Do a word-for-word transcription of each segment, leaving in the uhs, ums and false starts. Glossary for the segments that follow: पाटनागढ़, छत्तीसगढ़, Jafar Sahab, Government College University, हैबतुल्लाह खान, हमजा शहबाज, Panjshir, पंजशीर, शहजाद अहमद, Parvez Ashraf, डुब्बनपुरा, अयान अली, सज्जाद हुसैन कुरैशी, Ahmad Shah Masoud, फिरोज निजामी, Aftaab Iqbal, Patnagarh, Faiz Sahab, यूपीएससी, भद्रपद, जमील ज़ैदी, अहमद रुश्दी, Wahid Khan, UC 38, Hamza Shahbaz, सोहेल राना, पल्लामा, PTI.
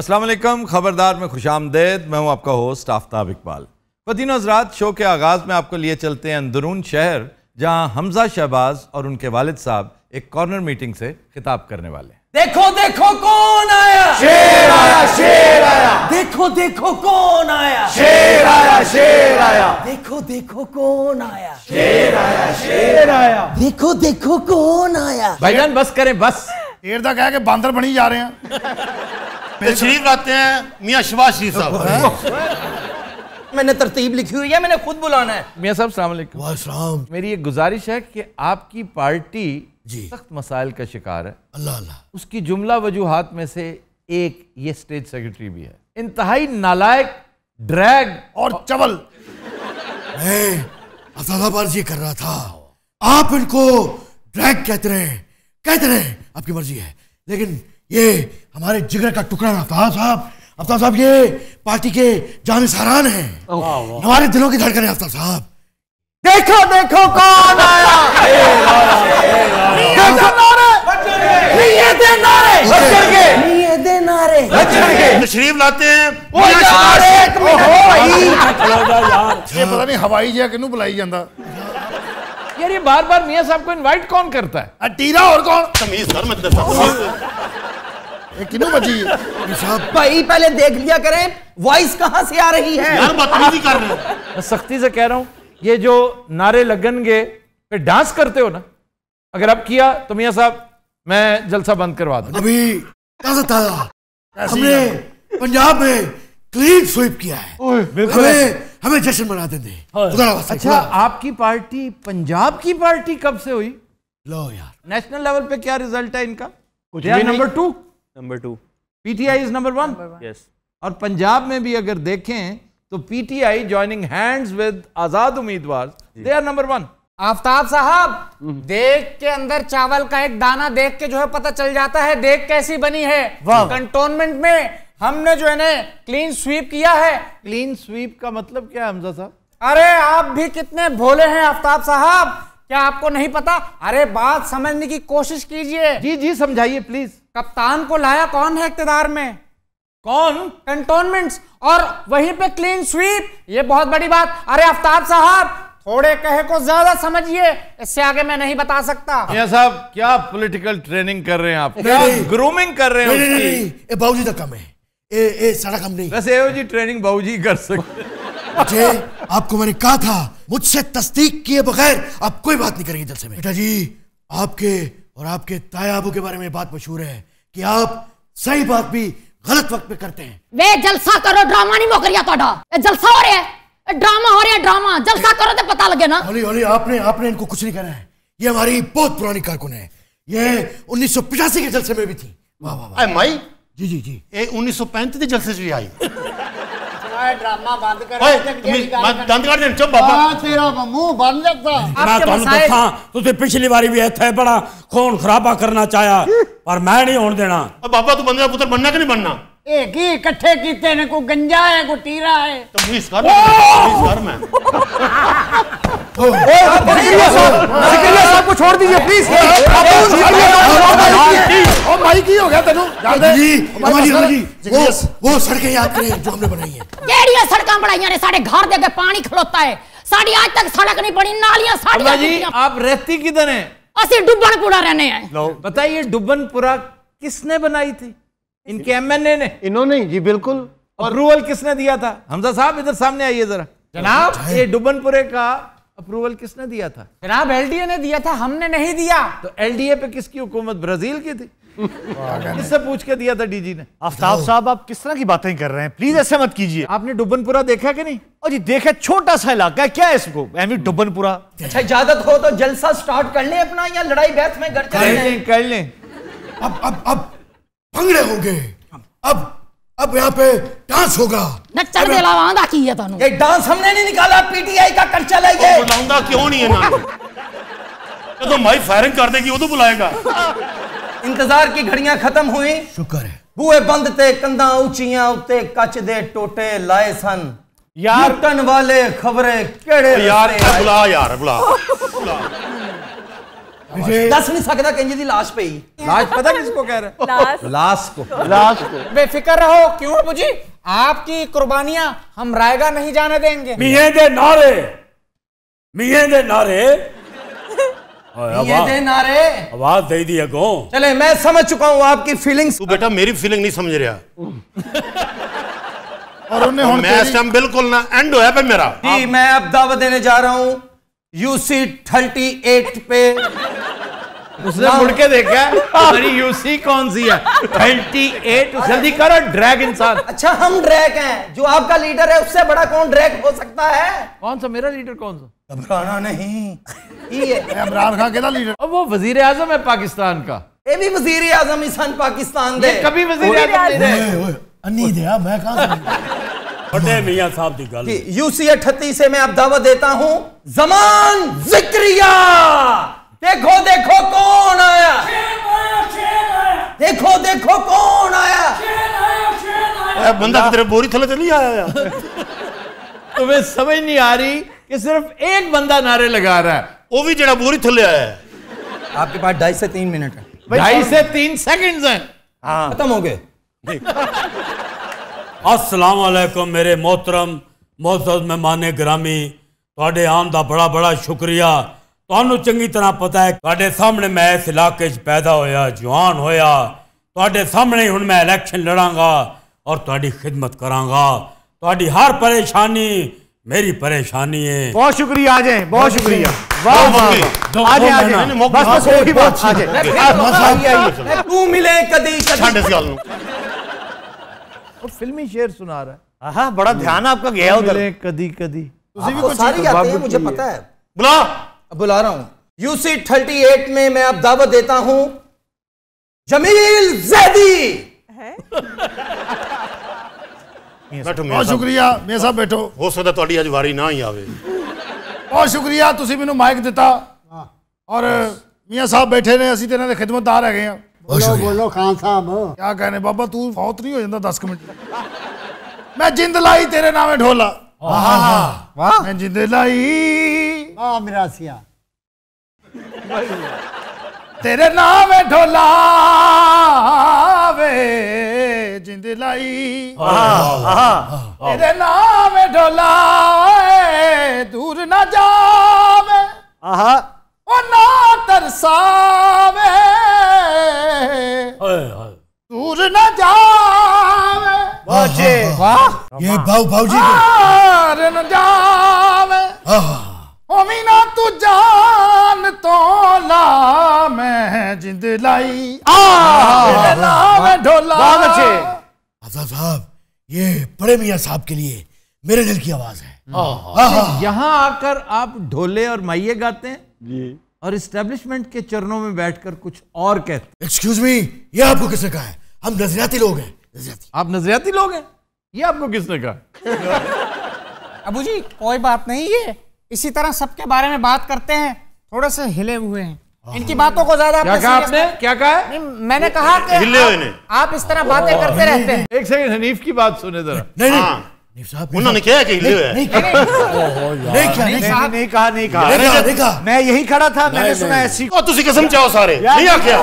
अस्सलाम वालेकुम, खबरदार में खुशामदेद। मैं हूं आपका होस्ट आफ्ताब इकबाल। फदीन हज़रात, शो के आगाज़ में आपको लिए चलते हैं अंदरून शहर, जहां हमजा शहबाज और उनके वालिद साहब एक कॉर्नर मीटिंग से खिताब करने वाले। देखो देखो कौन आया, शेर आया शेर आया। देखो देखो कौन आया, शेर आया शेर आया। देखो देखो कौन आया, शेर आया शेर आया। देखो देखो कौन आया। भाईजान बस करें, बस शेर तक आया कि बांदर बनी जा रहे हैं। तशरीफ लाते हैं मियां शहबाज साहब। मैंने तरतीब लिखी हुई है, मैंने खुद बुलाना है। मियां साहब अस्सलाम वालेकुम। वालेकुम। मेरी एक गुजारिश है कि आपकी पार्टी जी सख्त मसाइल का शिकार है, अल्लाह अल्लाह। उसकी जुमला वजूहात में से एक ये स्टेज सेक्रेटरी भी है। इंतहाई नालायक, ड्रैग और चवल। ये कर रहा था, आप इनको ड्रैग कहते रहे कहते रहे आपकी मर्जी है, लेकिन ये हमारे जिगर का टुकड़ा अफ्ताब साहब, अफ्ताब साहब ये पार्टी के जान सारान हैं, हमारे दिलों की धड़कन है अफ्ताब साहब। देखो देखो कौन आया, तशरीफ लाते हैं। पता नहीं हवाई जहाज किनू बुलाई जाता यार, ये बार बार मियां साहब को इनवाइट कौन करता है? टीरा और कौन तमीज सर मतलब बजी भाई, पहले देख लिया करें वॉइस कहां से आ रही है यार, बदतमीजी कर रहे हो। मैं सख्ती से कह रहा हूं, ये जो नारे लगनगे पे डांस करते हो ना, अगर अब किया तो मियां साहब मैं जलसा बंद करवा दूं। अभी ताजा ताजा हमने पंजाब में क्लीन स्वीप किया है, हमें हमें जश्न मनाते थे। अच्छा, आपकी पार्टी पंजाब की पार्टी कब से हुई? लो यार, नेशनल लेवल पे क्या रिजल्ट है इनका? Number two number two PTI is number one. Yes, और पंजाब में भी अगर देखें तो पीटीआई जॉइनिंग हैंड्स विद आजाद उम्मीदवार, they are number one. Aftab साहब, देख के अंदर चावल का एक दाना देख के जो है पता चल जाता है देख कैसी बनी है। कंटोनमेंट में हमने जो है ना क्लीन स्वीप किया है। क्लीन स्वीप का मतलब क्या है हमजा साहब? अरे आप भी कितने भोले हैं आफ्ताब साहब, क्या आपको नहीं पता? अरे बात समझने की कोशिश कीजिए। जी जी समझाइए प्लीज। कप्तान को लाया कौन है इक्तदार में? कौन? कंटोनमेंट्स, और वहीं पे क्लीन स्वीप, ये बहुत बड़ी बात। अरे आफ्ताब साहब थोड़े कहे को ज्यादा समझिए, इससे आगे मैं नहीं बता सकता। मियां साहब क्या पॉलिटिकल ट्रेनिंग कर रहे हैं आप, क्या ग्रूमिंग कर रहे हैं? ए बाबूजी तो कम है, ए ए सारा कम नहीं। वैसे एओ जी ट्रेनिंग बाबूजी कर सकते। आपको मैंने कहा था, मुझसे तस्दीक किए बगैर आप कोई बात नहीं करेंगे जलसे में। बेटा जी, आपके और आपके तायाबू के बारे में बात मशहूर है कि आप सही बात भी गलत वक्त पे करते हैं। वे जलसा करो, ड्रामा नहीं मोकरिया तोड़ा, जलसा हो रहा है, ड्रामा हो रहा है, ड्रामा। जलसा करो तो पता लगे ना। होली होली, आपने आपने इनको कुछ नहीं करना है, ये हमारी बहुत पुरानी कारकुन है, ये उन्नीस सौ पचासी के जलसे में भी थी। वाह वाह भाई। जी जी जी, ये उन्नीस सौ पैंतीस के जलसे से भी आई। ड्रामा बंद कर, चुप बाबा, मुंह बंद रखता। तुझे पिछली बारी भी इत्थे बड़ा खून खराबा करना चाहा पर मैं नहीं होने देना। बाबा तू बंदे का पुत्र बनना कि नहीं बनना? एक ही इकट्ठे कीते ने, को गंजा है को टीरा है। तमीज कर, तमीज कर। मैं ए सिकरिया साहब, सिकरिया साहब को छोड़ दीजिए प्लीज। ओ भाई की हो गया तेनू? जी हमारी हमारी वो वो सड़कें याद करें जो हमने बनाई है। केड़ियां सड़कां बनाईयां ने? साडे घर दे अगे पानी खलोता है, साडी आज तक सड़क नहीं बनी, नालियां साडीयां। जी आप रहती किधर हैं? असी डुब्बनपुरा रहने हैं। बताइए डुब्बनपुरा किसने बनाई थी? इनके एमएनए ने, इन्होंने? जी बिल्कुल। अप्रूवल किसने दिया था? हमजा साहब इधर सामने आइए जरा। जनाब ये डुब्बनपुरे का अप्रूवल किसने दिया था? जनाब एलडीए ने दिया था, हमने नहीं दिया। तो एलडीए पे किसकी हुकूमत? ब्राजील की थी। किससे पूछ के दिया था डीजी ने? आफ्ताब साहब आप किस तरह की बातें कर रहे हैं, प्लीज ऐसे मत कीजिए। आपने डुब्बनपुरा देखा कि नहीं? और जी देखा, छोटा सा इलाका है, क्या है इसको डुब्बनपुरा? अच्छा इजाजत हो तो जलसा स्टार्ट कर लें अपना, या लड़ाई बहस में कर लें? अब अब अब भंगड़े हो गए, अब अब यहाँ पे डांस होगा। नच्चर दे लावांदा की है तानू। ये डांस हमने नहीं निकाला, पीटीआई का कर्चा ले गए। बुलाऊंगा क्यों नहीं है ना? ये तो माई फायरिंग कर देगी, वो तो बुलाएगा। इंतजार की घड़ियां खत्म हुई, शुक्र है। बूए बंद ते कंधा ऊंचियां उते कच दे टोटे लाए सन। यार टन वाले खबरे केड़े यार, बुला यार बुला। दस नहीं सकता कंजे दी लाश पे ही। लाश पता किसको कह रहा है? लाश को। लाश को। बेफिक्र रहो क्यों मुझे आपकी कुर्बानियां हम रायगा नहीं जाने देंगे। मिये दे नारे, मिये दे नारे, मिये दे नारे। आवाज दे दी अगो। चले मैं समझ चुका हूँ आपकी फीलिंग्स। तू बेटा मेरी फीलिंग नहीं समझ रहा। और उन्हें मैं इस टाइम बिल्कुल ना एंड होया पे मेरा। जी मैं अब दावा देने जा रहा हूँ यूसी अड़तीस पे। उसने मुड़ के देखा हमारी यूसी कौन सी है? अड़तीस। जल्दी करो ड्रैग इंसान। अच्छा हम ड्रैग हैं, जो आपका लीडर है उससे बड़ा कौन ड्रैग हो सकता है? कौन सा मेरा लीडर? कौन सा? घबराना नहीं, ये इमरान खान के लीडर। अब वो वजीर आजम है पाकिस्तान का। ये भी वजीर आजम इंसान पाकिस्तान दे कभी वजीर आजम नहीं दिया। मैं बड़े मियां साहब की गल। यूसी अड़तीस से मैं आप दावा देता हूं जमान जिक्रिया। देखो देखो कौन आया, देखो देखो कौन आया। बंदा तेरे बोरी थले चली आया। तुम्हें समझ नहीं आ रही कि सिर्फ एक बंदा नारे लगा रहा है, वो भी जरा बोरी थले आया है। आपके पास ढाई से तीन मिनट है, ढाई से तीन सेकंड्स हैं, खत्म हो गए। अस्सलाम वालेकुम मेरे मोहतरम मोहतरम मेहमाने ग्रामी, तुहाडे आन दा बड़ा बड़ा शुक्रिया। तुहानू चंगी तरह पता है तुहाडे सामने मैं इस इलाके पैदा होया, जवान होया, तुहाडे सामने हुण मैं इलेक्शन लड़ांगा और तुहाडी खिदमत करांगा। तुहाडी हर परेशानी मेरी परेशानी है। बहुत शुक्रिया, आ जाए, बहुत शुक्रिया। वाह। और फिल्मी शेर सुना रहा है। हाँ, बड़ा ध्यान आपका गया उधर। कदी कदी तुझे भी कुछ सारी आते हैं, मुझे पता है। बुला बुला रहा हूँ। यूसी अड़तीस में मैं अब दावा देता हूँ जमील ज़ैदी। बैठो बहुत शुक्रिया मेरे साहब, बैठो। हो सकता तुहाडी आज वारी ना ही आवे। बहुत शुक्रिया तुसी मैनू माइक दिता और मियां साहब बैठे ने, असीं ते इन्हां दे खिदमतगार हैगे आ। बोलो बोलो खान साहब क्या कहने बाबा, तू फौत नहीं हो जाता दस मिनट। मैं जिंद लाई तेरे नामे ढोला। वाह मैं जिंद लाई वाह मिरासिया तेरे नामे ढोला वे जिंद लाई तेरे नामे ढोला दूर ना जावे ओ ना तरसावे दूर न जावे बाजे ये भाव भावजी के न जावे होमी ना तू जान तो ला मैं जिंद लाई ला मैं ढोला। आजाद साहब ये बड़े मियाँ साहब के लिए मेरे दिल की आवाज है। यहाँ आकर आप ढोले और माइये गाते हैं जी, और एस्टेब्लिशमेंट के चरणों में बैठकर कुछ और कहते। एक्सक्यूज मी, ये आपको किसने कहा है? हम नजरियाती लोग हैं। आप नजरियाती लोग हैं, ये आपको किसने कहा? अबू जी कोई बात नहीं, ये इसी तरह सबके बारे में बात करते हैं, थोड़े से हिले हुए हैं, इनकी बातों को ज्यादा। क्या कहा आपने? क्या कहा? मैंने कहा कि आप इस तरह बातें करते रहते हैं। एक सेकंड हनीफ की बात सुने जरा। उन्होंने क्या कि नहीं कहा, नहीं कहा, मैं यही खड़ा था, मैंने सुना ऐसी। तुसी कसम चाहो सारे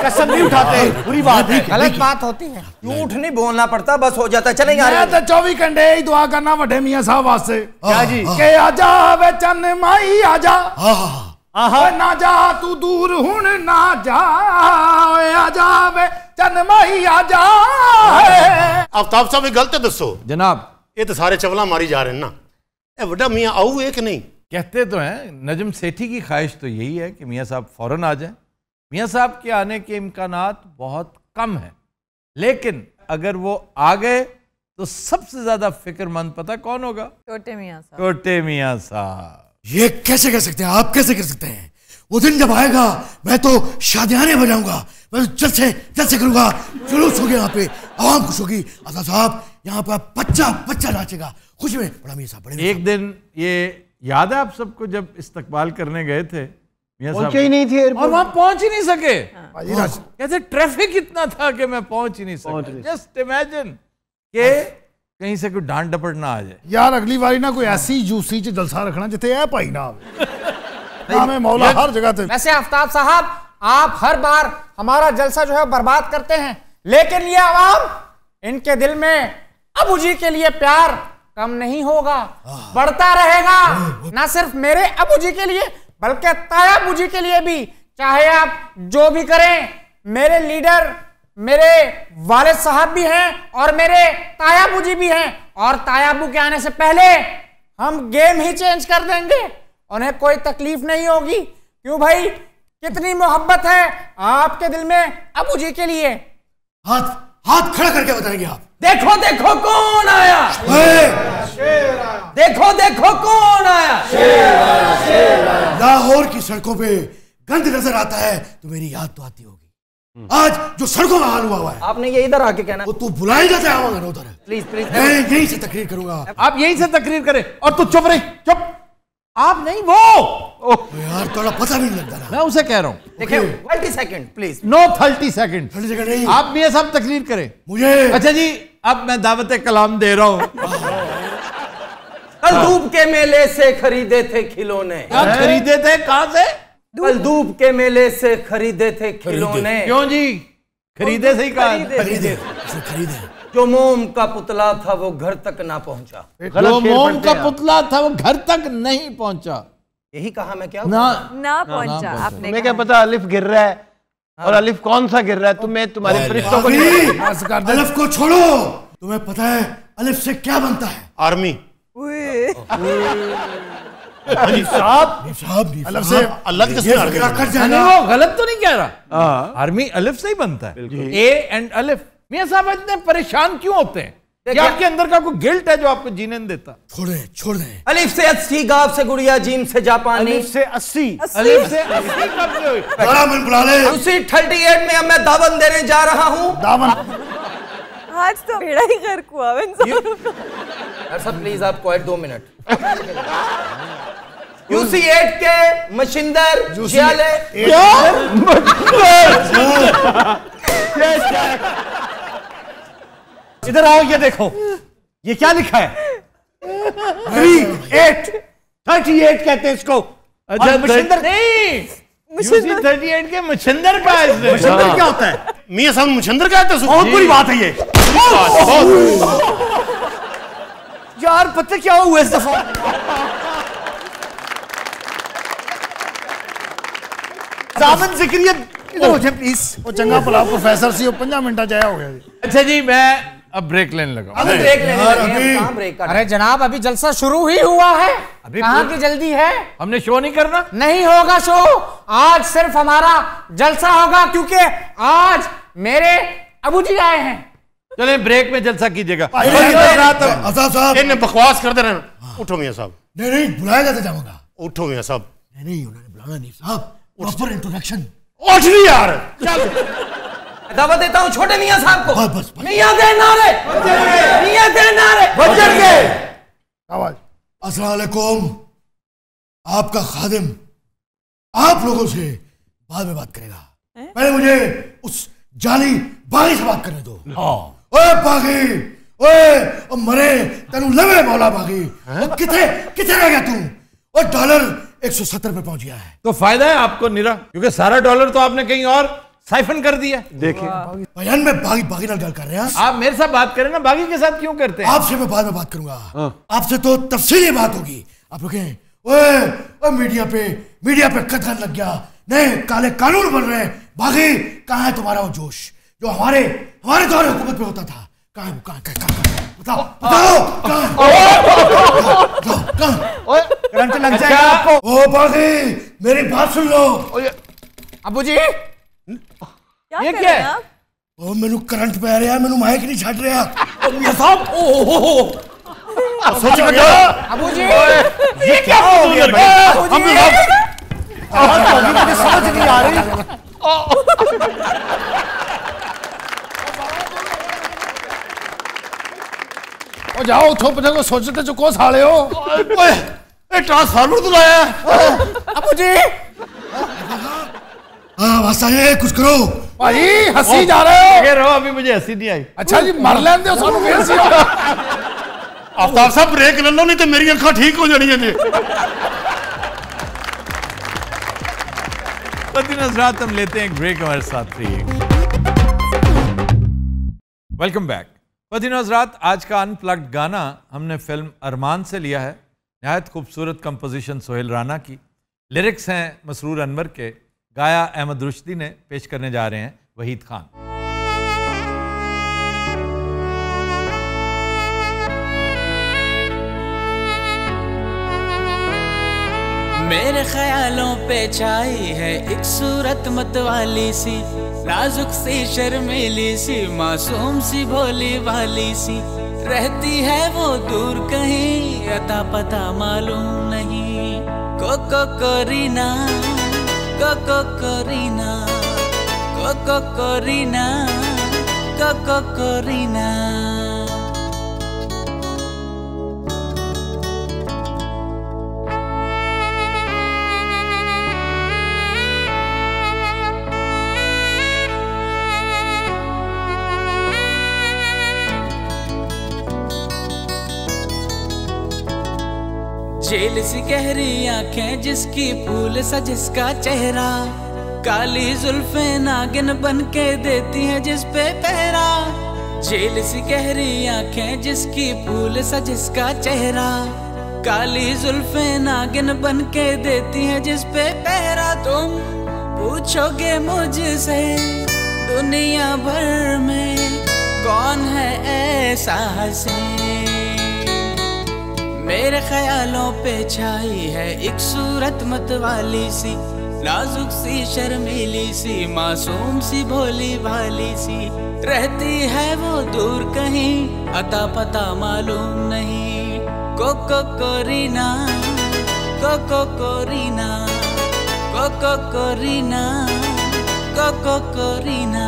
कसम नहीं उठाते, बुरी बात है, गलत बात होती है। झूठ नहीं बोलना पड़ता, बस हो जाता। चले यार चौबीस घंटे ही दुआ करना वड्डे मियां साहब वास्ते जी के आजा वे चन्न माई आजा ना जा तू दूर हुन ना जा आजा वे चन्न माई आजा। आफ्ताब साहब गलत दसो जनाब, ये तो सारे चवला मारी जा रहे हैं ना, ए वड्डा मियाँ आऊ एक नहीं कहते तो हैं। नजम सेठी की ख्वाहिश तो यही है कि मियाँ साहब फौरन आ जाएं। मियाँ साहब के आने के इम्कानात बहुत कम हैं, लेकिन अगर वो आ गए तो सबसे ज्यादा फिक्रमंद पता कौन होगा? छोटे मियाँ साहब। छोटे मियाँ साहब ये कैसे कह सकते हैं, आप कैसे कह सकते हैं? वो दिन जब आएगा मैं तो शादियाने बजाऊंगा, मैं तो जल्द से जल्द से करूँगा। जुलूस होगी यहाँ पे, आवाम खुश होगी। आजाद साहब यहाँ पर बच्चा बच्चा नाचेगा खुश में। बड़ा मियां साहब बड़े एक दिन, ये याद है आप सबको जब इस्तकबाल करने गए थे मियां साहब पहुंचे ही नहीं थे और वहाँ पहुंच ही नहीं सके। कहते ट्रैफिक इतना था कि मैं पहुंच ही नहीं सका। जस्ट इमेजिन के कहीं से कोई डांट डपट ना आ जाए। यार अगली बारी ना कोई ऐसी जूसी च जलसा रखना जिथे ऐ पाई ना आवे। हमें मौला हर जगह। वैसे आफ्ताब साहब आप हर बार हमारा जलसा जो है बर्बाद करते हैं, लेकिन ये आवाम, इनके दिल में अबू जी के लिए प्यार कम नहीं होगा, बढ़ता रहेगा। ना सिर्फ मेरे अबू जी के लिए बल्कि ताया अबू जी के लिए भी, चाहे आप जो भी करें। मेरे लीडर मेरे वालिद साहब भी हैं और मेरे ताया अबू जी भी हैं, और ताया अबू के आने से पहले हम गेम ही चेंज कर देंगे, उन्हें कोई तकलीफ नहीं होगी। क्यों भाई, कितनी मोहब्बत है आपके दिल में अबू जी के लिए। हाथ हाथ खड़ा करके बताएंगे आप। देखो देखो कौन आया, देखो देखो कौन आया। लाहौर की सड़कों पे गंद नजर आता है तो मेरी याद तो आती होगी। आज जो सड़कों का हाल हुआ हुआ है, आपने ये इधर आके कहना, वो तू बुलाएगा क्या उधर है। प्लीज प्लीज मैं यहीं से तकरीर करूंगा, आप यहीं से तकरीर करें और तू चुप रही। चुप आप नहीं, वो यार थोड़ा पता भी नहीं लगता ना। मैं उसे कह रहा हूँ, देखिए thirty second please. No thirty second thirty second नहीं। आप भी सब तकरीर करें मुझे। अच्छा जी, अब मैं दावत कलाम दे रहा हूँ। कल धूप के मेले से खरीदे थे खिलौने, खरीदे थे कहाँ से? कल के मेले से खरीदे थे खिलौने। क्यों जी? खरीदे से ही खरीदे, खरीदे, खरीदे। जो मोम का पुतला था वो घर तक ना पहुंचा। जो मोम का पुतला था वो घर तक नहीं पहुंचा, यही कहा मैं। क्या ना ना पहुंचा आपने? मैं क्या पता अलिफ गिर रहा है और अलिफ कौन सा गिर रहा है। तुम्हें तुम्हारे फरिश्तों को, अलिफ को छोड़ो, तुम्हें पता है अलिफ से क्या बनता है? आर्मी। साहब साहब से अलग जाना, वो गलत तो नहीं कह रहा। आर्मी अलिफ से ही बनता है, ए एंड अलिफ। मियां साहब इतने परेशान क्यों होते हैं? आपके अंदर का कोई गिल्ट है जो आपको जीने नहीं देता। छोड़ दें, छोड़ दें। अलिफ से अस्सी, गाँव से गुड़िया, जीम से जापानी। अलिफ से अस्सी, अलिफ से अस्सी कब से हुई? बड़ा मन बुला ले। उसी थर्टी एट में अब मैं दावन देने जा रहा हूँ। दावन आज तो मेरा ही घर कुआ। प्लीज आप क्वाइट, दो मिनट। यूसी एट के मशिंदर छियाले इधर आओ, ये देखो ये क्या लिखा है। थ्री एट थर्टी एट कहते हैं इसको। अच्छा मशिंदर नहीं, यूसी थर्टी एट के मशिंदर का है। मशिंदर क्या होता है मियां साहब? मशिंदर क्या होता है? बहुत बुरी बात है ये यार। पता क्या हुआ इस दफा, सामन जिक्रियत इधर हो जाए प्लीज। वो चंगा पुलाव प्रोफेसर सी पंद्रह मिनटा जाया हो गया। अच्छा जी, मैं अब ब्रेक लेने लगा। अभी ब्रेक लेने लगा? अरे जनाब अभी जलसा शुरू ही हुआ है, अभी कहाँ की जल्दी है? हमने शो नहीं करना? नहीं होगा शो, आज सिर्फ हमारा जलसा होगा, क्योंकि आज मेरे अबू जी आए हैं। चले ब्रेक में जलसा कीजिएगा। बकवास कर दे रहे। उठो मियां साहब। नहीं नहीं बुलाया जाता जाऊंगा। उठो मियां साहब। नहीं उन्होंने बुलाना नहीं साहब। इंट्रोडक्शन यार देता हूं छोटे मियां साहब को। बस बस बस मियां दे नारे, मियां दे नारे। अस्सलाम वालेकुम, आपका खादिम आप लोगों से बाद में बात करेगा, पहले मुझे उस जाली बागी से बात करने दो। हाँ। ओए बागी, ओए मरे तेनू लवे मौला बागी, किथे किथे रह गया तू? और डॉलर एक सौ सत्तर पे पहुंच गया है, तो फायदा है आपको नीरा, क्योंकि सारा डॉलर तो आपने कहीं और साइफन कर दिया। देखिए बयान में बागी बागी ना कर रहे हैं आप, मेरे साथ बात करें ना, बागी के साथ क्यों करते हैं? आपसे मैं बाद में बात करूंगा, आपसे तो तफसीली बात होगी। आप रुकें। ओए ओए मीडिया पे मीडिया पे कथन लग गया, नए काले कानून बन रहे हैं। बागी कहाँ है तुम्हारा वो जोश जो हमारे हमारे दौर हुकूमत में होता था? कहाँ कहाँ बताओ बताओ कहाँ करंट लग जाएगा आपको। ओ बागी मेरी बात सुन लो। अबू जी ये क्या है? ओ मेनू करंट पै रहा, मेनू माइक नहीं छड़ रहा साहब। ओ सच में अबू जी ये क्या हो गया? अबू जी मुझे समझ नहीं आ रही। ओ जाओ उठो, पता को सोचते चुको साले हो। ट्रांसफार्मर तो लाया अबू जी। हाँ कुछ करो भाई, हंसी जा रहे हो। अभी मुझे हंसी नहीं आई। अच्छा जी मर लें दो सानू फिर हंसी। आफ्ताब साहब ब्रेक ले लो, नहीं तो मेरी आंखें ठीक हो जानी है जी। बदीन हजरात, हम लेते हैं ब्रेक, हमारे साथ रहिए। Welcome back. बदीन हजरात, आज का अनप्लग्ड गाना हमने फिल्म अरमान से लिया है। नहायत खूबसूरत कंपोजिशन सोहेल राना की, लिरिक्स हैं मसरूर अनवर के, गाया अहमद रुश्दी ने, पेश करने जा रहे हैं वहीद खान। मेरे ख्यालों पे छाई है एक सूरत मतवाली सी, नाजुक सी शर्मीली सी, मासूम सी भोली वाली सी, रहती है वो दूर कहीं, अता पता मालूम नहीं। Cocoa Corina, cocoa Corina, cocoa Corina, cocoa Korina. जेल सी गहरी आंखें जिसकी, फूल सा जिसका चेहरा, काली जुल्फे नागिन बन के देती है जिस पे पहरा। जेल सी गहरी आंखें जिसकी, फूल सा जिसका चेहरा, काली जुल्फे नागिन बन के देती है जिस पे पहरा। तुम पूछोगे मुझसे दुनिया भर में कौन है ऐसा हसीन। मेरे ख्यालों पे छाई है एक सूरत मतवाली सी, नाजुक सी शर्मीली सी, मासूम सी भोली भाली सी, रहती है वो दूर कहीं, अता पता मालूम नहीं। Cocoa Corina, cocoa Corina, cocoa Corina, cocoa Corina.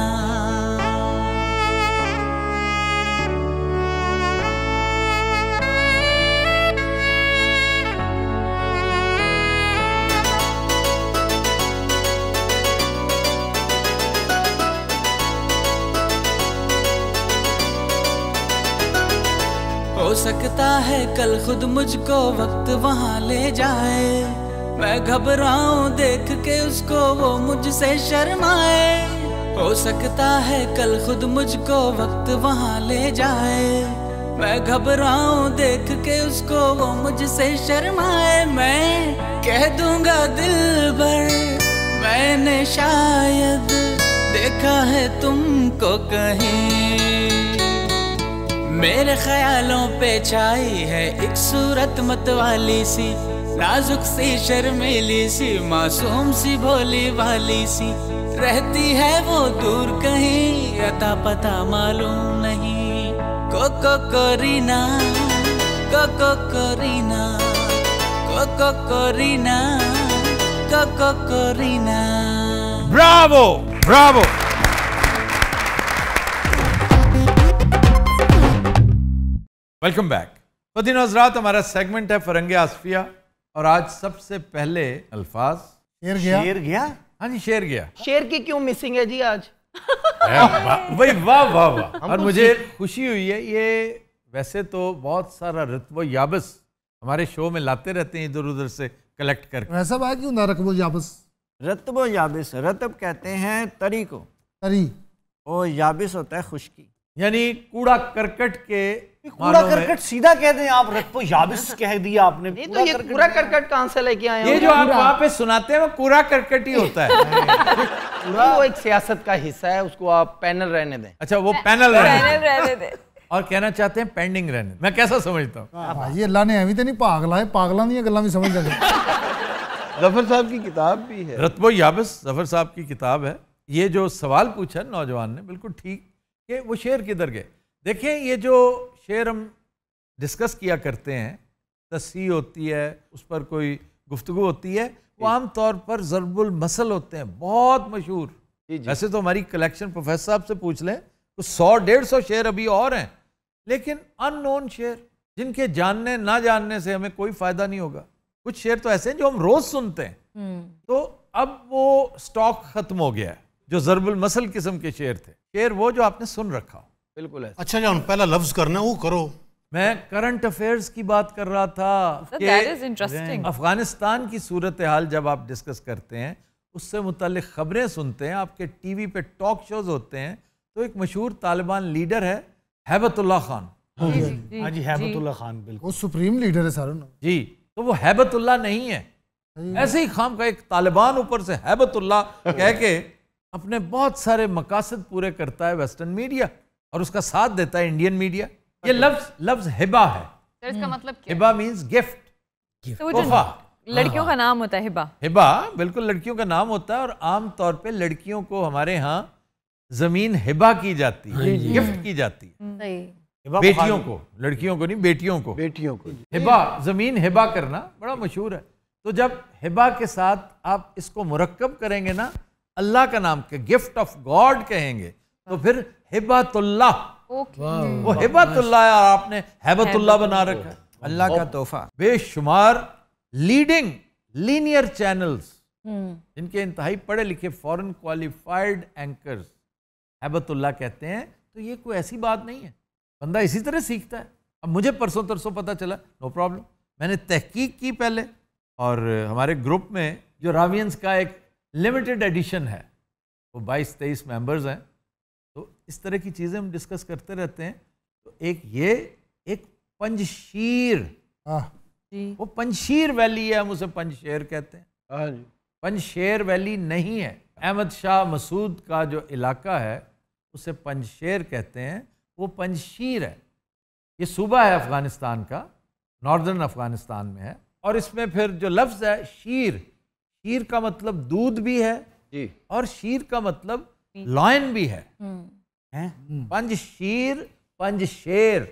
हो सकता है कल खुद मुझको वक्त वहाँ ले जाए, मैं घबराऊं देख के उसको, वो मुझसे शर्माए। हो सकता है कल खुद मुझको वक्त वहाँ ले जाए, मैं घबराऊं देख के उसको, वो मुझसे शर्माए। मैं कह दूंगा दिल भर मैंने शायद देखा है तुमको कहीं। मेरे ख्यालों पे छाई है एक सूरत मतवाली सी, नाजुक सी शर्मीली सी, मासूम सी भोली वाली सी, रहती है वो दूर कहीं, अता पता मालूम नहीं। Cocoa Corina, cocoa Corina, cocoa Corina, cocoa Corina. Bravo, bravo. Welcome back. बदीन हजरात, हमारा सेगमेंट है फरंगे आसफिया, और आज सबसे पहले अल्फाज शेर गया, शेर गया? हाँ जी, शेर गया। शेर की क्यों मिसिंग है जी आज? भाई वाह वाह वाह। और मुझे खुशी हुई है, ये वैसे तो बहुत सारा रतबो याबस हमारे शो में लाते रहते हैं इधर उधर से कलेक्ट करके, वैसा बात क्यों ना रतबो याबस। रतबो याबस, रतब कहते हैं तरी को, तरी, और याबस होता है खुश्की, यानी कूड़ा करकट के। कूड़ा करकट सीधा कह दें आप, रतबो याबिस कह दिया आपने। नहीं तो ये कूड़ा करकट कहाँ से लेके आए हैं? ये जो आप वहाँ पे सुनाते हैं वो कूड़ा करकट ही होता है। वो एक सियासत का हिस्सा है, उसको आप पैनल रहने दें। अच्छा, वो पैनल रहने दें, और कहना चाहते हैं पेंडिंग रहने। मैं कैसा समझता हूँ, ये अल्लाह ने एवं तो नहीं पागला है, पागलों दी गल्लां भी समझ जाते। जफर साहब की किताब भी है, रतबो याबिस, जफर साहब की किताब है। ये जो सवाल पूछा नौजवान ने, बिल्कुल ठीक, कि वो शेर किधर गए। देखिए, ये जो शेर हम डिस्कस किया करते हैं, तस्सी होती है, उस पर कोई गुफ्तगू होती है, वो आम तौर पर ज़रबुल मसल होते हैं, बहुत मशहूर। वैसे तो हमारी कलेक्शन प्रोफेसर साहब से पूछ लें, तो सौ डेढ़ सौ शेर अभी और हैं, लेकिन अननोन शेर जिनके जानने ना जानने से हमें कोई फ़ायदा नहीं होगा। कुछ शेर तो ऐसे हैं जो हम रोज़ सुनते हैं, तो अब वो स्टॉक ख़त्म हो गया है, जो ज़रबुल मसल किस्म के शेर थे। शेर वो जो आपने सुन रखा हो, बिल्कुल है। अच्छा जान, पहला लफ्ज करना वो करो। मैं करंट अफेयर्स की बात कर रहा था, so अफगानिस्तान की सूरत हाल जब आप डिस्कस करते हैं उससे मुतल्लिक़ ख़बरें सुनते हैं, आपके टी वी पर टॉक शोज़ होते हैं। तो एक मशहूर तालिबान लीडर है हैबतुल्लाह खान। हाँ जी, हैबतुल्लाह खान बिल्कुल वो सुप्रीम लीडर है सारों जी। तो वो हैबतुल्लाह नहीं है, ऐसे ही खाम का एक तालिबान ऊपर से हैबतुल्लाह कह के अपने बहुत सारे मकासद पूरे करता है वेस्टर्न मीडिया, और उसका साथ देता है इंडियन मीडिया। ये लफ्ज लफ्ज हिबा है। तो इसका मतलब क्या? हिबा मींस गिफ्ट, तोहफा। लड़कियों का नाम होता है हिबा। हिबा बिल्कुल लड़कियों का नाम होता है, और आम तौर पे लड़कियों को हमारे यहाँ जमीन हिबा की जाती है, गिफ्ट की जाती है। बेटियों को, लड़कियों को नहीं, बेटियों को बेटियों को हिबा, जमीन हिबा करना बड़ा मशहूर है। तो जब हिबा के साथ आप इसको मुरक्कब करेंगे ना अल्लाह का नाम के, गिफ्ट ऑफ गॉड कहेंगे, तो फिर हिबातुल्लाह। वो हिबातुल्लाह है, आपने हैबतुल्लाह बना रखा है, अल्लाह का तोहफा। बेशुमार लीडिंग लीनियर चैनल्स जिनके इंतहाई पढ़े लिखे फॉरेन क्वालिफाइड एंकर्स हैबतुल्लाह कहते हैं। तो ये कोई ऐसी बात नहीं है, बंदा इसी तरह सीखता है। अब मुझे परसों तरसों पता चला, नो प्रॉब्लम, मैंने तहकीक की पहले, और हमारे ग्रुप में जो रावियंस का एक लिमिटेड एडिशन है, वो बाईस तेईस मेंबर्स हैं, तो इस तरह की चीज़ें हम डिस्कस करते रहते हैं। तो एक ये, एक पंजशीर, वो पंजशीर वैली है, हम उसे पंजशेर कहते हैं। पंजशेर वैली नहीं है, अहमद शाह मसूद का जो इलाका है उसे पंजशेर कहते हैं, वो पंजशीर है। ये सूबा है अफ़गानिस्तान का, नॉर्दर्न अफ़गानिस्तान में है। और इसमें फिर जो लफ्ज़ है शीर, शीर का मतलब दूध भी है जी, और शीर का मतलब लॉयन भी है। पंजशीर पंजशेर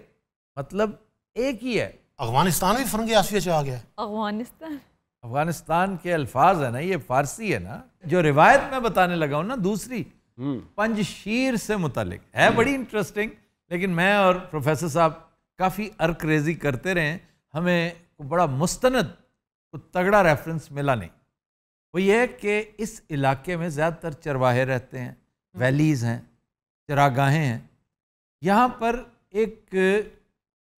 मतलब एक ही है। अफगानिस्तान भी फरंगी आसिया से आ गया। अफगानिस्तान अफगानिस्तान के अल्फाज है ना, ये फारसी है ना, जो रिवायत में बताने लगा हूँ ना दूसरी, पंजशीर से मुतालिक है, बड़ी इंटरेस्टिंग। लेकिन मैं और प्रोफेसर साहब काफ़ी अरकरेजी करते रहे, हमें बड़ा मुस्तनद तगड़ा रेफरेंस मिला नहीं। वो ये कि इस इलाके में ज़्यादातर चरवाहे रहते हैं, वैलीज़ हैं, चरागाहें हैं। यहाँ पर एक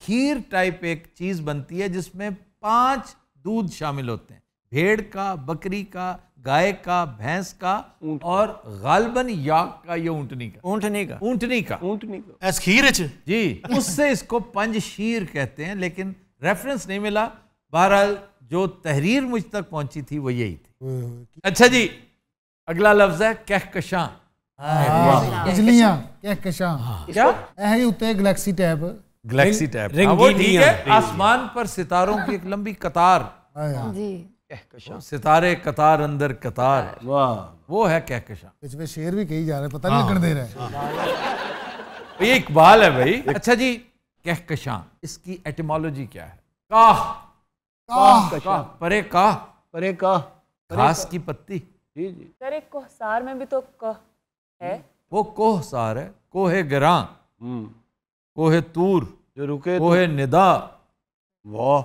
खीर टाइप एक चीज़ बनती है जिसमें पांच दूध शामिल होते हैं, भेड़ का, बकरी का, गाय का, भैंस का, और गालबन याक का या ऊँटनी का ऊँटनी का ऊँटनी का ऊँटनी का ऐस खीर जी। उससे इसको पंजशीर कहते हैं, लेकिन रेफरेंस नहीं मिला। बहरहाल जो तहरीर मुझ तक पहुंची थी वो यही थी। अच्छा जी, अगला लफ्ज है कहकशां। बिजलियां कहकशां क्या है? उतने गैलेक्सी टैब, गैलेक्सी टैब वो ठीक है, आसमान पर सितारों की एक लंबी कतार जी, कहकशां सितारे कतार अंदर कतार, वाह वो है कहकशां। इसमें शेर भी कही जा रहा है, पता नहीं कर दे रहा है, ये इकबाल है भाई। अच्छा जी, कहकशां इसकी एटिमोलॉजी क्या है? काह काह काह परे काह परे काह घास की पत्ती जी जी। सर एक कोहसार में भी तो कह है, वो कोहसार है, कोहे गरां, कोहे तूर जो रुके, कोहे निदा, वाह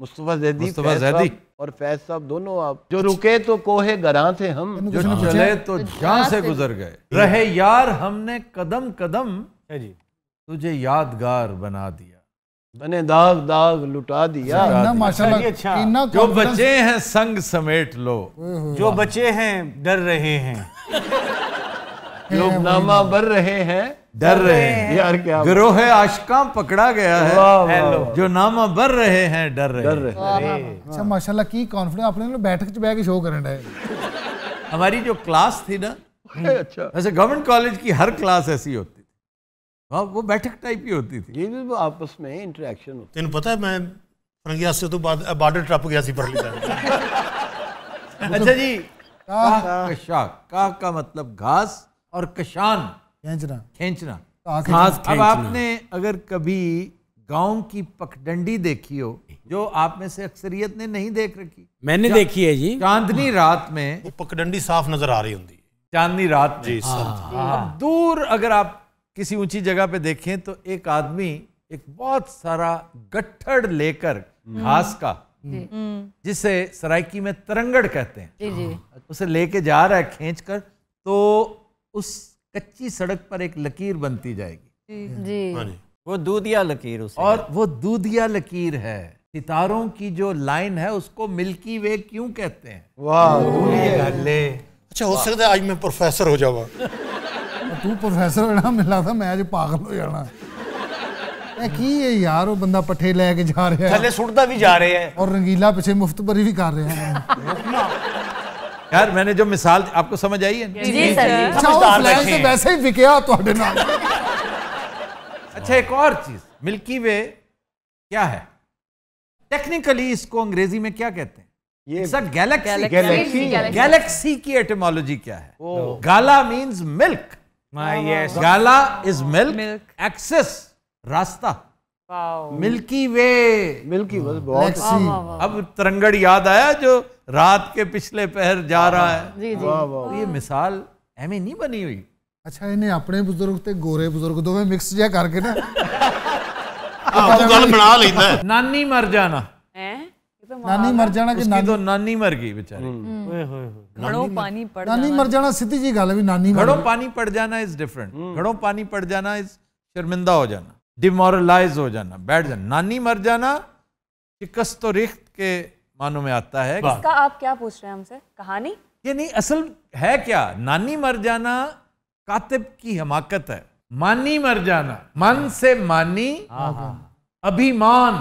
मुस्तफा जैदी मुस्तफा जैदी और फैज साहब दोनों आप, जो रुके तो कोहे गरां थे हम, जो चले तो जहां से गुजर गए, रहे यार हमने कदम कदम है जी, तुझे यादगार बना दिया, बने दाग दाग लुटा दिया। माशाल्लाह अच्छा। जो बचे हैं संग समेट लो, जो बचे हैं डर रहे हैं, लोग नामा भर रहे हैं डर रहे हैं, यार क्या गिरोह आशिकां पकड़ा गया है, जो नामा भर रहे हैं डर रहे हैं। अच्छा माशाल्लाह की कॉन्फिडेंस आपने बैठक च बैठ के शो करना है। हमारी जो क्लास थी ना, अच्छा वैसे गवर्नमेंट कॉलेज की हर क्लास ऐसी होती, हाँ वो बैठक टाइप ही होती थी, ये भी वो आपस में इंटरेक्शन होती। तेन पता है मैं फरंगिया से तो बॉर्डर टप गया सी पर अच्छा जी, काह काह का मतलब घास, और कशान खींचना खींचना घास। अब आपने अगर कभी गांव की पकडंडी देखी हो, जो आप में से अक्सरियत ने नहीं देख रखी, मैंने देखी है जी। चांदनी रात में वो पकडंडी साफ नजर आ रही होती है, चांदनी रात जी। दूर अगर आप किसी ऊंची जगह पे देखें तो एक आदमी एक बहुत सारा गट्ठड़ लेकर घास का, जिसे सरायकी में तरंगड़ कहते हैं, उसे लेके जा रहा है खींचकर, तो उस कच्ची सड़क पर एक लकीर बनती जाएगी जी। वो दूधिया लकीर, उसे और वो दूधिया लकीर है सितारों की जो लाइन है उसको मिल्की वे क्यों कहते हैं? वाह, अच्छा हो सकता है आज मैं प्रोफेसर हो जावा। तू प्रोफेसर ना मिला था, मैं आज पागल हो जाना। की है यार, वो बंदा पठे लेके जा रहा है, थले सुटदा भी जा रहे हैं और रंगीला पीछे मुफ्तबरी भी कर रहे हैं। यार मैंने जो मिसाल आपको समझ आई है जी जी सर, से वैसे ही बिकया तुम्हारे नाल। अच्छा एक और चीज, मिल्की वे क्या है टेक्निकली? इसको अंग्रेजी में क्या कहते हैं? ये गैलेक्सी। गैलेक्सी गैलेक्सी की एटिमोलॉजी क्या है? Gala means milk, gala is milk, access रास्ता, मिल्की वे मिल्की वे बहुत। अब तरंगड़ याद आया जो रात के पिछले पहर जा रहा है। जी जी। वाँ, वाँ, तो ये मिसाल ऐवें नहीं बनी हुई। अच्छा इन्हें अपने बुजुर्ग ते गोरे बुजुर्ग दो में मिक्स जा करके ना गल बना लेता है। नानी मर जाना है? तो नानी मर जाना कि नानी तो नानी मर गई बेचारी। घड़ों पानी पड़ नानी मर जाना सीधी जी गल भी, नानी घड़ों पानी पड़ जाना इज डिफरेंट। घड़ों पानी पड़ जाना इज शर्मिंदा हो जाना, डिमोरलाइज हो जाना, बैठ जाना। नानी मर जाना शिकस्त तो रिख्त के मानों में आता है। इसका आप क्या पूछ रहे हैं हमसे? कहानी ये नहीं, असल है क्या? नानी मर जाना कातिब की हमाकत है। मानी मर जाना, मन से मानी अभिमान।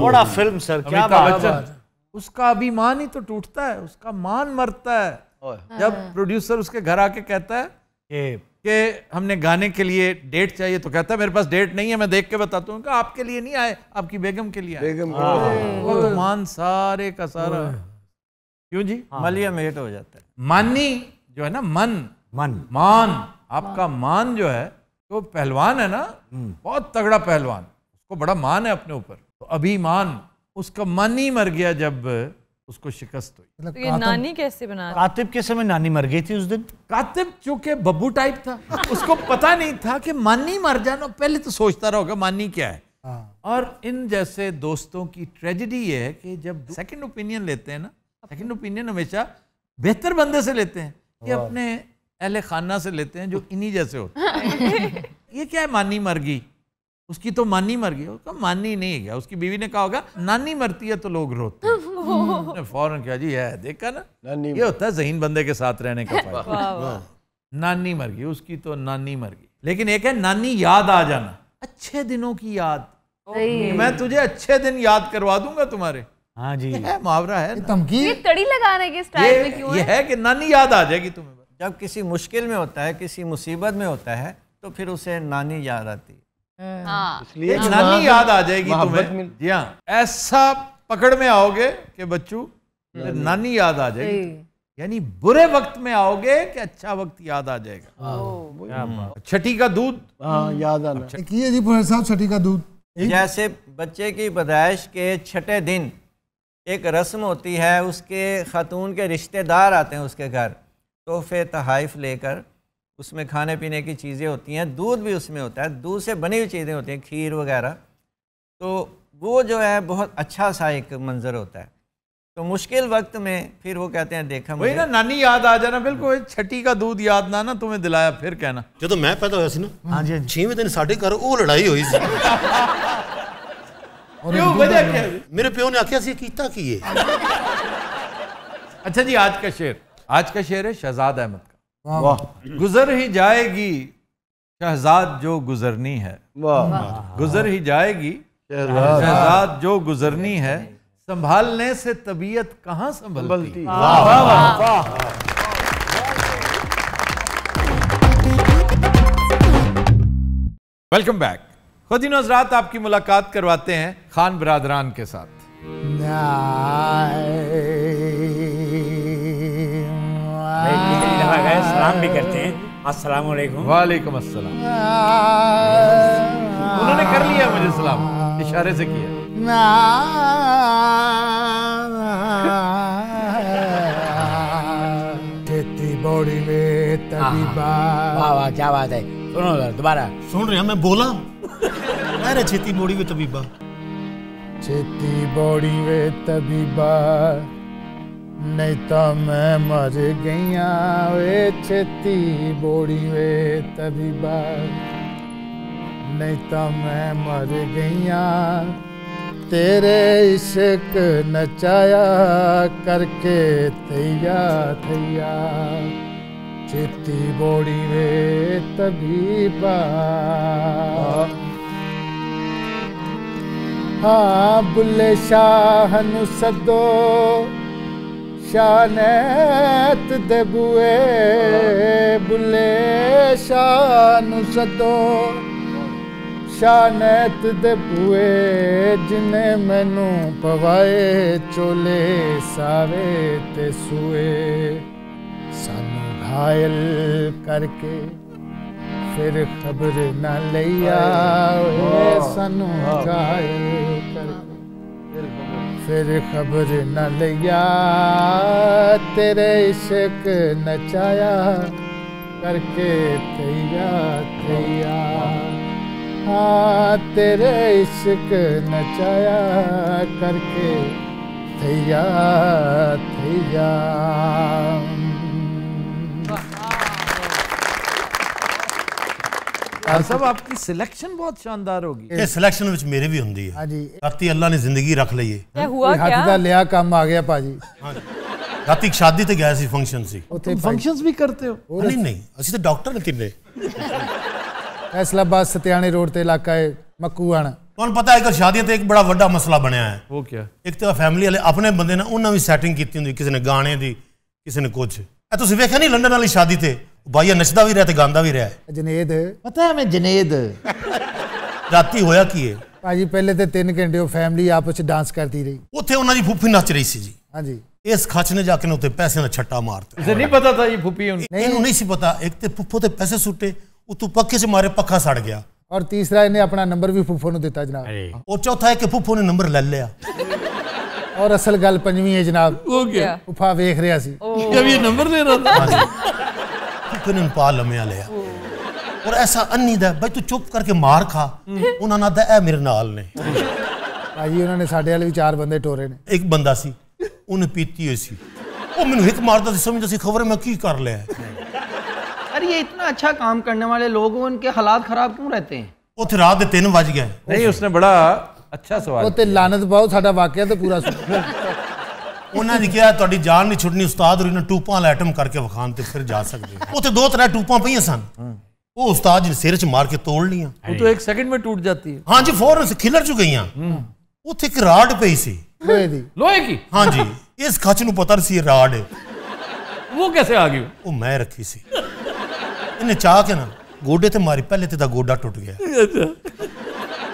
बड़ा फिल्म सर, क्या बात। उसका अभिमान ही तो टूटता है, उसका मान मरता है जब प्रोड्यूसर उसके घर आके कहता है कि हमने गाने के लिए डेट चाहिए, तो कहता है मेरे पास डेट नहीं है, मैं देख के बताता हूँ। आपके लिए नहीं आए, आपकी बेगम के लिए आए। मान सारे का सारा क्यों जी मलिया मेट हो जाता है। मानी जो है ना, मन मन मान, आपका मान जो है, तो पहलवान है ना, बहुत तगड़ा पहलवान, उसको बड़ा मान है अपने ऊपर, तो अभिमान उसका मन ही मर गया जब उसको शिकस्त हुई। तो ये नानी कैसे बना? कातिब के समय नानी मर गई थी उस दिन। कातिब चूंकि बब्बू टाइप था, उसको पता नहीं था कि मानी मर जाना, पहले तो सोचता रहा होगा मानी क्या है। और इन जैसे दोस्तों की ट्रेजेडी ये है कि जब सेकंड ओपिनियन लेते हैं ना, सेकंड ओपिनियन हमेशा बेहतर बंदे से लेते हैं, ये अपने अहले खाना से लेते हैं जो इन्हीं जैसे होते हैं। ये क्या है मानी मर गई, उसकी तो मानी मर गई, उसका मानी नहीं गया। उसकी बीवी ने कहा होगा नानी मरती है तो लोग रोते हैं। फौरन क्या जी है, देखा ना, नानी ये होता है जहीन बंदे के साथ रहने का फायदा। नानी मर गई, उसकी तो नानी मर गई। लेकिन एक है नानी याद आ जाना, अच्छे दिनों की याद, मैं तुझे अच्छे दिन याद करवा दूंगा तुम्हारे। हाँ जी, मुहावरा है, तड़ी लगाने के स्टाइल में क्यों है कि नानी याद आ जाएगी तुम्हें। जब किसी मुश्किल में होता है, किसी मुसीबत में होता है, तो फिर उसे नानी याद आती है। हाँ। इसलिए नानी याद आ जाएगी तुम्हें। जी हाँ, ऐसा पकड़ में आओगे कि बच्चू नानी याद आ जाएगी, यानी बुरे वक्त में आओगे कि अच्छा वक्त याद आ जाएगा। छठी का दूध याद आना चाहिए जी प्रोफेसर साहब, छठी का दूध। जैसे बच्चे की पैदाइश के छठे दिन एक रस्म होती है, उसके खातून के रिश्तेदार आते हैं उसके घर, तोहफे तोहफ़ लेकर, उसमें खाने पीने की चीज़ें होती हैं, दूध भी उसमें होता है, दूध से बनी हुई चीज़ें होती हैं, खीर वगैरह। तो वो जो है बहुत अच्छा सा एक मंजर होता है। तो मुश्किल वक्त में फिर वो कहते हैं देखा मुझे ना नानी याद आ जाना। बिल्कुल, छठी का दूध याद ना ना तुम्हें दिलाया फिर कहना। जो तो मैं पैदा हुआ सी ना, हाँ जी, छेवें दिन साढ़े घर वो लड़ाई हुई सी। मेरे प्यो ने आख्या सी कीता की है। अच्छा जी, आज का शेर, आज का शेर है शहजाद अहमद का। वाह। गुजर ही जाएगी शहजाद जो गुजरनी है, वाह, गुजर ही जाएगी शहजाद जो गुजरनी है, संभालने से तबीयत कहाँ संभलती। वाह वाह वाह। Welcome back. खुद ही नजरात आपकी मुलाकात करवाते हैं खान बरादरान के साथ। सलाम भी करते हैं, अस्सलाम वालेकुम। वालेकुम अस्सलाम। उन्होंने कर लिया मुझे सलाम, इशारे से किया। खेती बॉडी में तभी बात। वाह वाह, क्या बात है। सुनो दोबारा। सुन रहे हैं, मैं बोला अरे खेती बॉडी में तभी बात, खेती बॉडी में तभी बात, नहीं तो मैं मर गईया वे छेती बोड़ी वे तभी बार, नहीं तो मैं मर गईया तेरे इश्क नचाया करके तैया तैया चित्ती बोड़ी वे तभी बा हाँ बुल्ले शाह नु सदो शानैत दे बुए बुल्ले शाह नु सदो शानैत दे बुए जिने मैनू पवाए चोले सावे ते सुए सानू घायल करके फिर खबर ना लिया सानू घायल करके फिर खबर ना लिया तेरे इश्क नचाया करके तैया तैया हाँ तेरे इश्क नचाया करके थैया थैया। सब आपकी सिलेक्शन बहुत शानदार होगी। ये सिलेक्शन विच मेरे भी होंदी है। राती अल्लाह ने जिंदगी रख ली है। हद दा लिया काम आ गया पाजी। राती एक शादी ते गया सी फंक्शन सी। तुम फंक्शंस भी करते हो? नहीं नहीं असीं तो डॉक्टर ने तिन्ने फैसलाबाद सत्याने रोड ते इलाका है मकूआना। तुहानू पता है कि शादियां ते एक बड़ा वड्डा मसला बनया है। वो क्या? एक तो फैमिली वाले अपने बंदे ने उन्हें भी सैटिंग की होंगी, किसी ने गाने दी किसी ने कुछ। ऐ तुसीं वेखिया नहीं लंडन वाली शादी ते भाईया नचदा भी रहा ते गांदा भी रहा। जनेद पता है मैं जनेद राती होया की है भाजी? पहले तो तीन घंटे फैमिली आपस में डांस करती रही। उत्थे उन्हां दी फूफी नच रही सी जी। हां जी। इस खच ने जाके उत्थे पैसे दा छट्टा मारता। उसे नहीं पता था ये फूफी है। इन्हू नहीं सी पता। एक तो फूफो ते पैसे सुटे तू पक्के से मारे पक्का सड़ गया। और तीसरा इन्हें अपना नंबर भी फूफो ने देता जनाब। और चौथा है कि फूफो ने नंबर ले लिया। और असल गल पंजवीं है जनाब। वो क्या? फूफा देख रहा सी जब ये नंबर ले रहा था। फूफे ने पा लम्या लिया और ऐसा अनीद है भाई तू चुप करके मार खा। उन्होंने आदा है मेरे नाल ने भाजी। उन्होंने साढ़े वाले भी चार बंदे टोरे ने। एक बंदा सी उन्हें पीती हुई सी। वो मैनू हिक मारता समझता सी खबर मैं की कर लिया। अरे ये इतना अच्छा काम करने वाले लोग उनके हालात खराब क्यों रहते हैं? उस रात के तीन बज गए। नहीं उसने बड़ा अच्छा सवाल। उते लानत पाओ साडा वाकया तो पूरा उन्होंने कहा तुहाडी जान नहीं छुटनी उस्ताद ने टूपा लैटम करके वखान ते फिर जा सकदे हो। उते दो त्रै टूपा पईयां सन। वो उस्ताद जी सिर च मार के तोड़ लिया। वो तो एक सेकंड में टूट जाती है। हाँ जी फौरन से खिलर चु गईयां। उते एक राड पई सी लोहे दी। लोहे की? हाँ जी। इस खच नूं पता सी राड वो कैसे आ गई? वो मैं रखी सी। इन्हें चाह के ना गोडे ते मारी पहले ते दा गोडा टूट गया।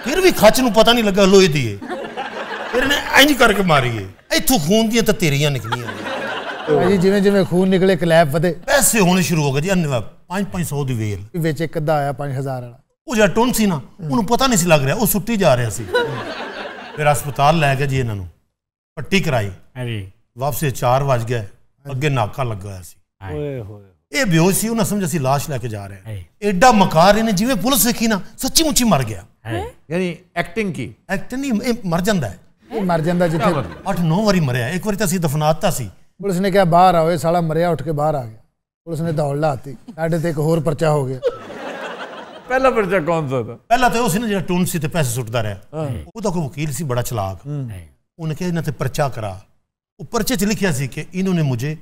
फिर भी खच नूं पता नहीं लगा लोहे दी। फिर इन्हें इंज करके मारी इत्थों खून दियां तेरियां निकलियां जी। जिवें जिवें खून निकले क्लैप वधे पैसे होने शुरू हो गए जी। अन्ने पाँच पाँच सौ दी वेल विच इक अद्धा आया पाँच हज़ार वाला। वो जिहड़ा टुन सी ना उन्होंने पता नहीं सी लग रहा। वो सुट्टी जा रहा सी। फिर हस्पताल लै गए जी। इन्हां नूं पट्टी कराई। वापसी चार बज गए। अगे नाका लगा होया। ये बेहोश ही उन्हें समझ असी लाश लेके जा रहे हैं। एडा मकार इन्हें जिवें पुलिस देखी ना सच्ची मुच्ची मर गया। यानी एक्टिंग की एक्टिंग नहीं मर जाता है। मर जाता जिथे अठ नौ बारी मरिया। एक बार तो असी दफनाता सी। पुलिस ने कहा बाहर आओ। ये साला मरिया उठ के बाहर आ गया। पुलिस ने दौड़ लाती। साढ़े तो एक होर परचा हो गया। पहला परचा कौन सा था? पहला तो उसने जो टून सी पैसे सुटता रहा। वह कोई वकील सी बड़ा चलाक। उन्हें कहा इन्हें परचा करा। वो परचे च लिखा सी कि इन्होंने मुझे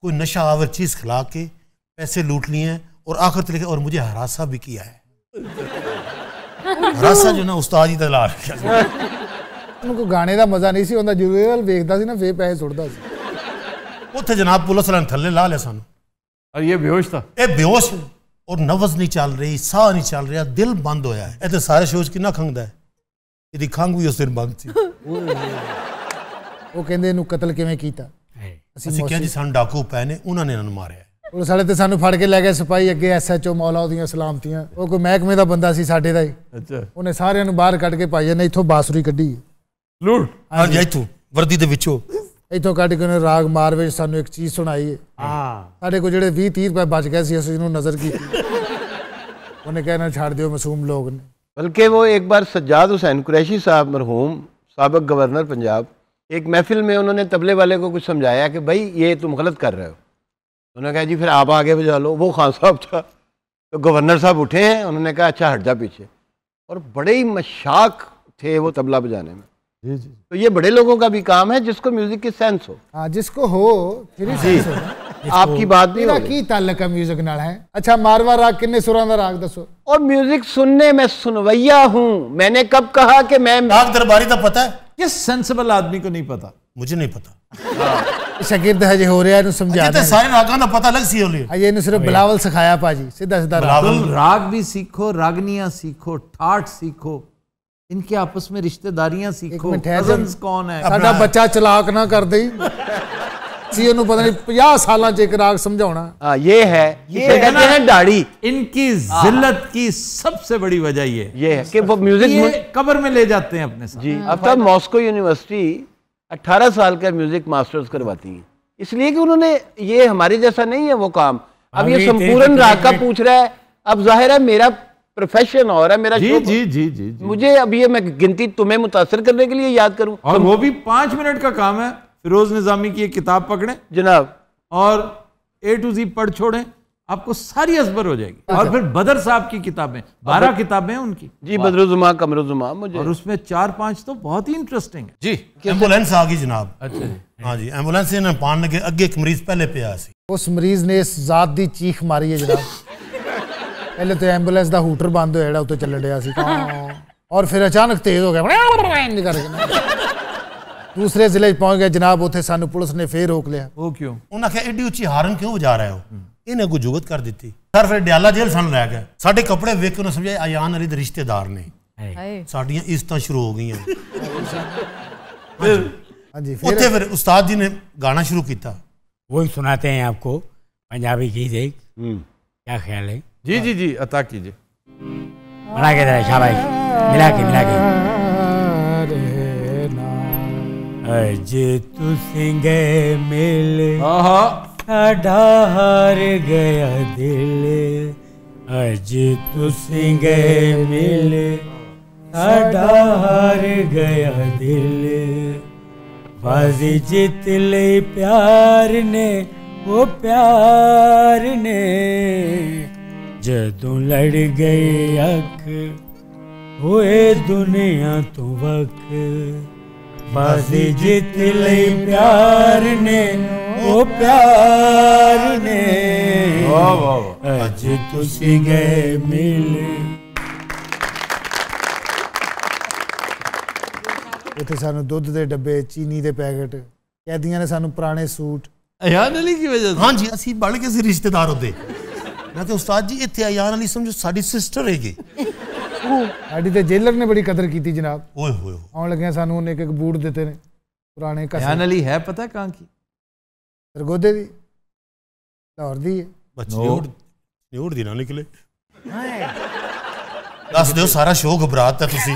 कोई नशा आवर चीज़ खिला के पैसे लूट लिए हैं और आखिर तक और मुझे हरासा भी किया है। हरासा जो ना उस्ताद ही तला उनको गाने का मजा नहीं सी होंदा। जुवेल देखता सी ना फिर पैसे सुटदा सी। उत्थे जनाब पुलिस वाले थल्ले ला लिया सानू। और ये बेहोश था। ये बेहोश और नवज नहीं चल रही। साह नहीं चल रहा। दिल बंद होया है। इतने सारे शोज कितना खंगदा है। इहदी खंग भी उस दिन बंद सी। वो कहंदे इहनू कतल किवें कीता? असीं कहा जी सानू डाकू पए ने उन्हां ने इहनां नूं मारिया। पुलिस वाले तो सानू फड़ के लै गए। सिपाही अगे एस एच ओ मौला उहदियां सलामतियां। वो कोई महकमे का बंदा सी साडे दा ही। अच्छा। उन्हें सारियां नूं बाहर कढ के पाई ने इथों बांसुरी कढी लूट। हां जी इथों वर्दी दे विचों इथों कढ के राग मार विच सानू एक चीज़ सुनाई है। हां साडे कोल जिहड़े बीस तीस रुपए बच गए सी असीं इहनूं नज़र कीती। उन्हें कहना छड्ड दिओ मासूम लोग ने। बल्कि वो एक बार सज्जाद हुसैन कुरैशी साहब मरहूम साबिक़ गवर्नर पंजाब एक महफिल में उन्होंने तबले वाले को कुछ समझाया कि भाई ये तुम गलत कर रहे हो। उन्होंने कहा जी फिर आप आगे बजा लो। वो खान साहब था। तो गवर्नर साहब उठे हैं। उन्होंने कहा अच्छा हट जा पीछे। और बड़े ही मशाक थे वो तबला बजाने में। जी जी। तो ये बड़े लोगों का भी काम है जिसको म्यूजिक की सेंस हो। हाँ, जिसको हो फिर सेंस हो। आपकी बात नहीं हो की ताल्लुक है म्यूजिक नाल है। अच्छा मारवा राग किन्ने सुरां दा राग दसो। और म्यूजिक सुनने में सुनवैया हूँ, मैंने कब कहा कि मैं राग दरबारी तो पता है, किस सेंसिबल आदमी को नहीं पता? मुझे नहीं पता। शागिर्द हजे हो रहा है समझा दे सारे रागां दा पता अलग सी हो लियो। अजे इनु सिर्फ बिलावल सिखाया पाजी, सीधा सीधा राग भी सीखो, रागनियां सीखो, ठाट सीखो, इनके आपस में रिश्तेदारियां सीखो, कजन्स कौन है, साडा बच्चा चलाक ना कर दे जी, इन्हें पता नहीं पचास साल से एक राग समझाना। ये है ये कहते हैं दाढ़ी, इनकी जिल्लत की सबसे बड़ी वजह ये ये है कि वो म्यूजिक कब्र में ले जाते हैं अपने साथ जी। अब तक मॉस्को यूनिवर्सिटी अट्ठारह साल का म्यूजिक मास्टर्स करवाती है, इसलिए कि उन्होंने ये हमारे जैसा नहीं है वो काम। अब ये संपूर्ण राग का पूछ रहा है, अब जाहिर है मेरा प्रोफेशन और है मेरा जी जी जी जी मुझे अब ये मैं गिनती तुम्हें मुतासर करने के लिए याद करूं, और वो भी पांच मिनट का काम है। फिरोज निजामी की एक किताब पकड़े जनाब और ए टू जी पढ़ छोड़ें, आपको सारी असबर हो जाएगी। और फिर बदर साहब की किताबें, बारह किताबें उनकी जी, बदरुजुमा कमरुजुमा मुझे, और उसमें चार पांच तो बहुत ही इंटरेस्टिंग है जी। एम्बुलेंस आ गई जनाब। अच्छा हाँ जी, एम्बुलेंस ने पान लगे अगे एक मरीज पहले पे आया, उस मरीज ने इस जात की चीख मारी है जनाब। पहले तो एम्बुलेंस का हूटर बंद होया उ चल रहा, और फिर अचानक तेज हो गया। दूसरे जिले पहुंच गए जनाब, उसे सानू पुलिस ने फिर रोक लिया। वो क्यों? उन्हें आखिया एडी उची हारन क्यों बजा रहे हो? इन्हें गुजुगत कर दी सर। फिर डयाला जेल सन रह गए, साढ़े कपड़े वेख के उन्हें समझाया अयान अली के रिश्तेदार ने, साड़ियाँ इज्जत शुरू हो गई। उसे फिर उस्ताद जी ने गाना शुरू किया, वही सुनाते हैं आपको पंजाबी की देख, क्या ख्याल है जी? जी जी अता कीजिए, बना के दे शाबाश, मिला के मिला के। अजे तू सिंगे मिल साढ़ा हार गया दिल, अजे तू सिंगे मिल साढ़ा हार गया दिल, बाजी जीत ले प्यार ने वो प्यार ने, जदों लड़ गए अख होए दुनिया तो वक, बाजी जीत ले प्यार ने ओ प्यार ने, अज तुसी गए मिले। इतने सानू दूध के डब्बे, चीनी के पैकेट, कैदियों ने सानू पुराने सूट अयान अली की वजह से। हाँ जी, असी बड़ के सी रिश्तेदार होते। मैं उस्ताद जी इतने अयान अली समझो साड़ी सिस्टर है। साड़ी तो जेलर ने बड़ी कदर की थी जनाब, आने लगे सानू एक एक बूट देते ने पुराने। अयान अली है पता कहाँ की? सरगोदे की, लाहौर दी है। ना निकले दस दो सारा शो घबरात है तुसी।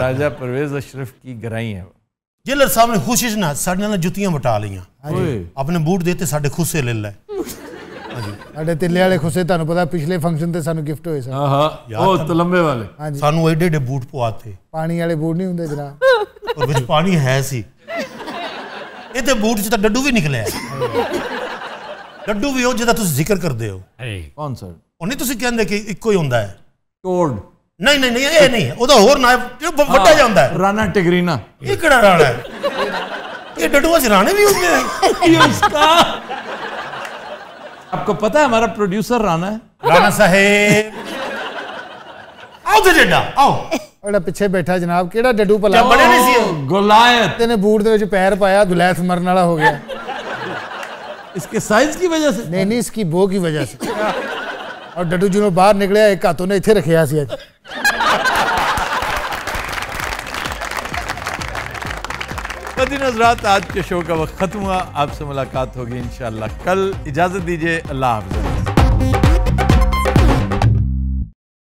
राजा परवेज अशरफ की गराई है। जेलर साहब ने खुशिश ना साढ़े नाल जुतियां वटा लिया, अपने बूट देते साढ़े खुस्से ले लै। ਸਾਡੇ ਤਿੱਲੇ ਵਾਲੇ ਖੁਸੇ ਤੁਹਾਨੂੰ ਪਤਾ ਪਿਛਲੇ ਫੰਕਸ਼ਨ ਤੇ ਸਾਨੂੰ ਗਿਫਟ ਹੋਏ ਸਨ। ਆਹਾ ਉਹ ਤਲੰਬੇ ਵਾਲੇ ਸਾਨੂੰ ਐਡੇ ਐਡੇ ਬੂਟ ਪਵਾਤੇ, ਪਾਣੀ ਵਾਲੇ ਬੂਟ ਨਹੀਂ ਹੁੰਦੇ ਜਨਾਬ, ਉਹ ਵਿੱਚ ਪਾਣੀ ਹੈ ਸੀ। ਇਹਦੇ ਬੂਟ ਚ ਤਾਂ ਡੱਡੂ ਵੀ ਨਿਕਲਿਆ, ਡੱਡੂ ਵੀ ਉਹ ਜਿਹਦਾ ਤੁਸੀਂ ਜ਼ਿਕਰ ਕਰਦੇ ਹੋ। ਕੌਣ ਸਰ? ਉਹ ਨਹੀਂ ਤੁਸੀਂ ਕਹਿੰਦੇ ਕਿ ਇੱਕੋ ਹੀ ਹੁੰਦਾ ਹੈ ਟੋਡ? ਨਹੀਂ ਨਹੀਂ ਨਹੀਂ ਇਹ ਨਹੀਂ, ਉਹਦਾ ਹੋਰ ਨਾ ਵੱਡਾ ਜਾਂਦਾ ਹੈ ਰਾਣਾ ਟਿਗਰੀਨਾ। ਇਹ ਕਿਹੜਾ ਰਾਣਾ ਹੈ? ਇਹ ਡੱਡੂਆਂ ਚ ਰਾਣੇ ਵੀ ਹੁੰਦੇ ਨੇ। ਇਹ ਉਸਕਾ आपको पता है हमारा प्रोड्यूसर राना है। राना साहेब आओ तो डड्डा आओ बड़ा पीछे बैठा जनाब, केड़ा डड्डू पला बड़े नहीं सी गुलायत, तेने बूट दे विच पैर पाया गुलायत मरने वाला हो गया। इसके साइज की वजह से नहीं नहीं, इसकी बो की वजह से। और डड्डू जी ने बाहर निकलिया, एक हाथों ने इत्थे रखिया सी। अज नजरात, आज के शो का वक्त खत्म हुआ, आपसे मुलाकात होगी इंशाल्लाह कल। इजाजत दीजिए, अल्लाह हाफ़िज़।